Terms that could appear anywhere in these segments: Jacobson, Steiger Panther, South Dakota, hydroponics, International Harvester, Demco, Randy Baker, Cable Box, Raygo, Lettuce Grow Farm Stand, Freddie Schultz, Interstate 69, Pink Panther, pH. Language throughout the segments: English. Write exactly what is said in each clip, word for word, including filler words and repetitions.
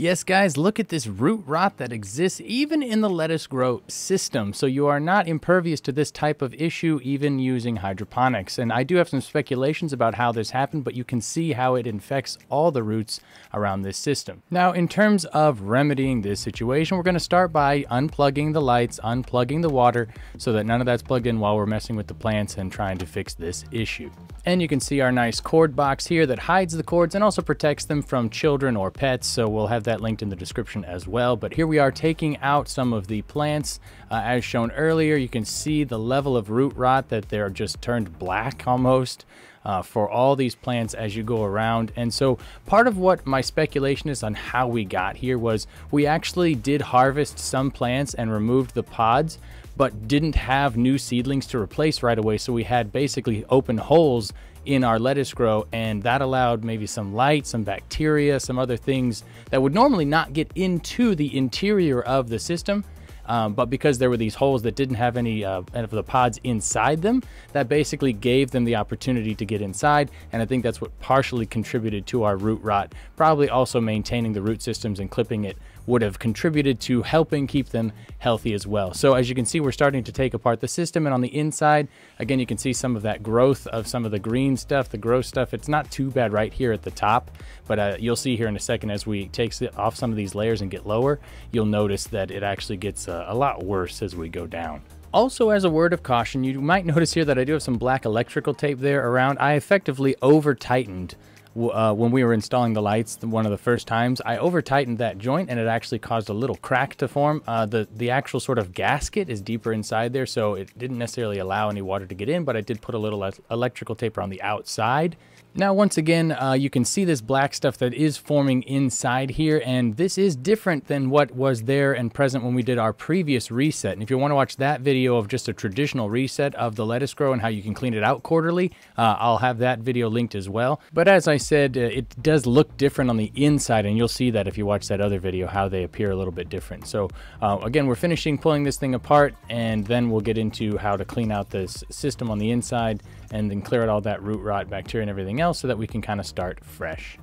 Yes, guys, look at this root rot that exists even in the lettuce grow system. So you are not impervious to this type of issue, even using hydroponics. And I do have some speculations about how this happened, but you can see how it infects all the roots around this system. Now, in terms of remedying this situation, we're going to start by unplugging the lights, unplugging the water, so that none of that's plugged in while we're messing with the plants and trying to fix this issue. And you can see our nice cord box here that hides the cords and also protects them from children or pets. So we'll have that That linked in the description as well. But here we are taking out some of the plants. Uh, as shown earlier, you can see the level of root rot that they're just turned black almost uh, for all these plants as you go around. And so part of what my speculation is on how we got here was we actually did harvest some plants and removed the pods, but didn't have new seedlings to replace right away. So we had basically open holes in our lettuce grow, and that allowed maybe some light, some bacteria, some other things that would normally not get into the interior of the system. Um, but because there were these holes that didn't have any uh, of the pods inside them, that basically gave them the opportunity to get inside. And I think that's what partially contributed to our root rot. Probably also maintaining the root systems and clipping it would have contributed to helping keep them healthy as well. So as you can see, we're starting to take apart the system, and on the inside, again, you can see some of that growth of some of the green stuff, the gross stuff. It's not too bad right here at the top, but uh, you'll see here in a second, as we take off some of these layers and get lower, you'll notice that it actually gets uh, a lot worse as we go down. Also, as a word of caution, you might notice here that I do have some black electrical tape there around. I effectively over tightened Uh, when we were installing the lights one of the first times. I over tightened that joint, and it actually caused a little crack to form. Uh, the, the actual sort of gasket is deeper inside there, so it didn't necessarily allow any water to get in, but I did put a little electrical tape on the outside. Now, once again, uh, you can see this black stuff that is forming inside here, and this is different than what was there and present when we did our previous reset. And if you want to watch that video of just a traditional reset of the lettuce grow and how you can clean it out quarterly, uh, I'll have that video linked as well. But as I said, uh, it does look different on the inside, and you'll see that if you watch that other video, how they appear a little bit different. So uh, again, we're finishing pulling this thing apart, and then we'll get into how to clean out this system on the inside and then clear out all that root rot, bacteria, and everything else so that we can kind of start fresh.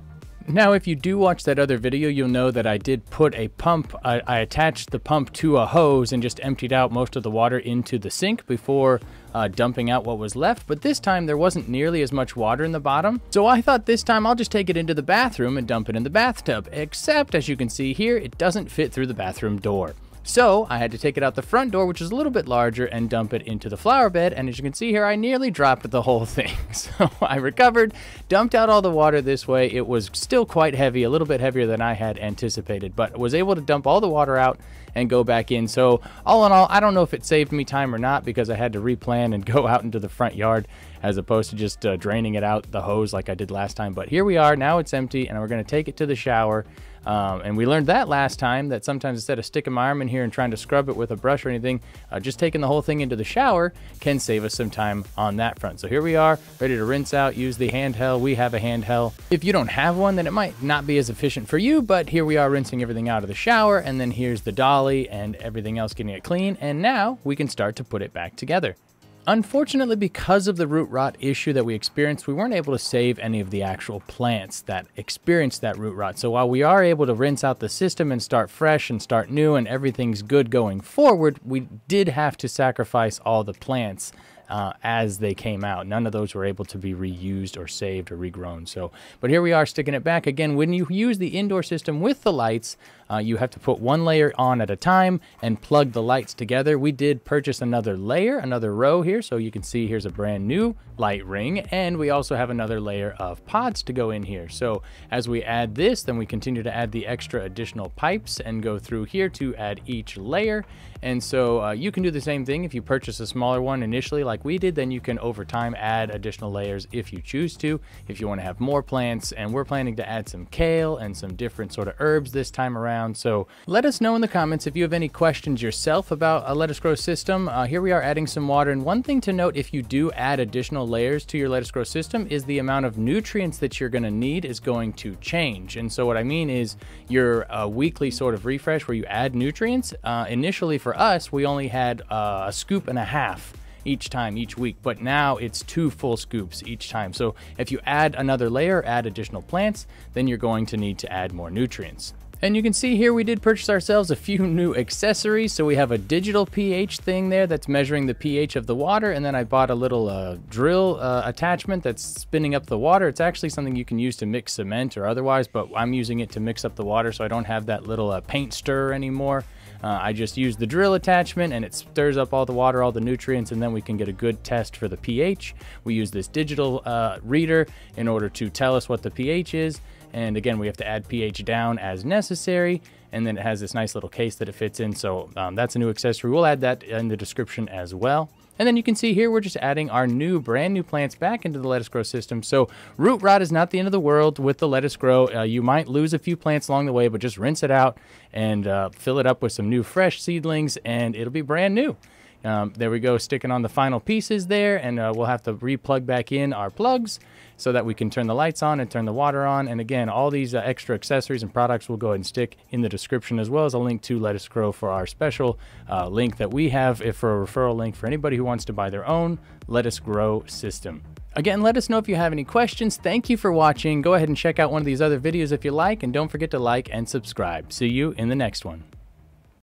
Now, if you do watch that other video, you'll know that I did put a pump. I, I attached the pump to a hose and just emptied out most of the water into the sink before Uh, dumping out what was left, but this time there wasn't nearly as much water in the bottom. So I thought this time I'll just take it into the bathroom and dump it in the bathtub, except as you can see here, it doesn't fit through the bathroom door. So I had to take it out the front door, which is a little bit larger, and dump it into the flower bed. And as you can see here, I nearly dropped the whole thing. So I recovered, dumped out all the water this way. It was still quite heavy, a little bit heavier than I had anticipated, but was able to dump all the water out and go back in. So all in all, I don't know if it saved me time or not, because I had to replan and go out into the front yard as opposed to just uh, draining it out the hose like I did last time. But here we are, now it's empty, and we're gonna take it to the shower. Um, and we learned that last time, that sometimes instead of sticking my arm in here and trying to scrub it with a brush or anything, uh, just taking the whole thing into the shower can save us some time on that front. So here we are, ready to rinse out, use the handheld. We have a handheld. If you don't have one, then it might not be as efficient for you, but here we are rinsing everything out of the shower, and then here's the dolly and everything else getting it clean. And now we can start to put it back together. Unfortunately, because of the root rot issue that we experienced, we weren't able to save any of the actual plants that experienced that root rot. So while we are able to rinse out the system and start fresh and start new and everything's good going forward, we did have to sacrifice all the plants uh, as they came out. None of those were able to be reused or saved or regrown. So, but here we are sticking it back again. When you use the indoor system with the lights, Uh, you have to put one layer on at a time and plug the lights together. We did purchase another layer, another row here. So you can see here's a brand new light ring. And we also have another layer of pods to go in here. So as we add this, then we continue to add the extra additional pipes and go through here to add each layer. And so uh, you can do the same thing. If you purchase a smaller one initially like we did, then you can over time add additional layers if you choose to, if you want to have more plants. And we're planning to add some kale and some different sort of herbs this time around. So let us know in the comments if you have any questions yourself about a lettuce grow system. Uh, here we are adding some water. And one thing to note, if you do add additional layers to your lettuce grow system, is the amount of nutrients that you're going to need is going to change. And so what I mean is your uh, weekly sort of refresh where you add nutrients. Uh, initially for us, we only had uh, a scoop and a half each time, each week, but now it's two full scoops each time. So if you add another layer, add additional plants, then you're going to need to add more nutrients. And you can see here we did purchase ourselves a few new accessories. So we have a digital pH thing there that's measuring the pH of the water. And then I bought a little uh, drill uh, attachment that's spinning up the water. It's actually something you can use to mix cement or otherwise, but I'm using it to mix up the water so I don't have that little uh, paint stirrer anymore. Uh, I just use the drill attachment and it stirs up all the water, all the nutrients, and then we can get a good test for the pH. We use this digital uh, reader in order to tell us what the pH is. And again, we have to add pH down as necessary. And then it has this nice little case that it fits in. So um, that's a new accessory. We'll add that in the description as well. And then you can see here, we're just adding our new brand new plants back into the Lettuce Grow system. So root rot is not the end of the world with the Lettuce Grow. Uh, you might lose a few plants along the way, but just rinse it out and uh, fill it up with some new fresh seedlings and it'll be brand new. Um, there we go, sticking on the final pieces there, and uh, we'll have to replug back in our plugs so that we can turn the lights on and turn the water on. And again, all these uh, extra accessories and products we'll go ahead and stick in the description, as well as a link to Lettuce Grow for our special uh, link that we have if for a referral link for anybody who wants to buy their own Lettuce Grow system. Again, let us know if you have any questions. Thank you for watching. Go ahead and check out one of these other videos if you like, and don't forget to like and subscribe. See you in the next one.